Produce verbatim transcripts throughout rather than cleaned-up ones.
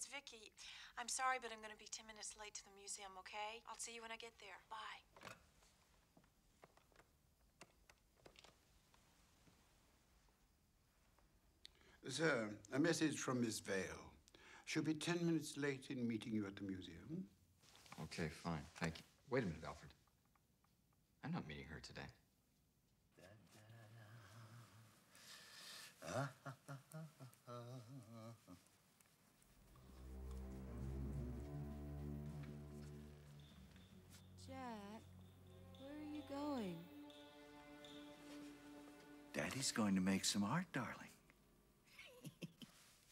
it's Vicki. I'm sorry, but I'm going to be ten minutes late to the museum, okay? I'll see you when I get there. Bye. Sir, a message from Miss Vale. She'll be ten minutes late in meeting you at the museum. Okay, fine. Thank you. Wait a minute, Alfred. I'm not meeting her today. Jack, where are you going? Daddy's going to make some art, darling.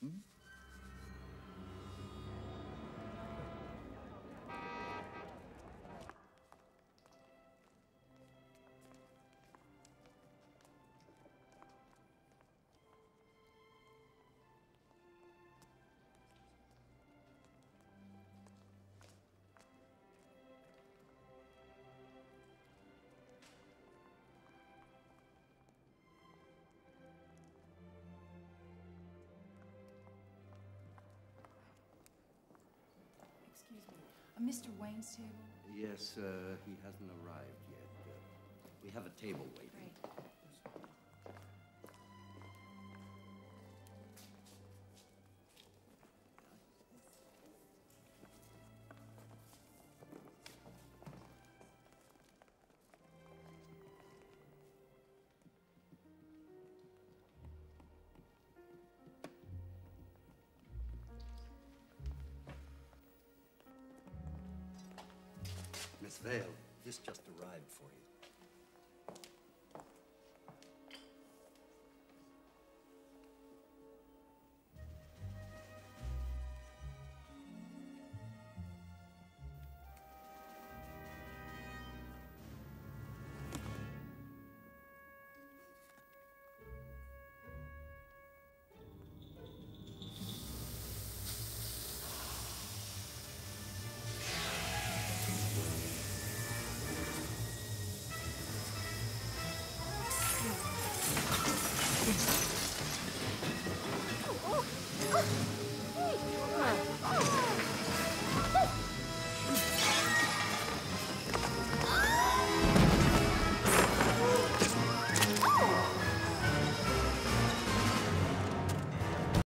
Hmm? Excuse me. Uh, Mister Wayne's table? Yes, uh, he hasn't arrived yet. Uh, we have a table waiting. Right. Miss Vale, this just arrived for you.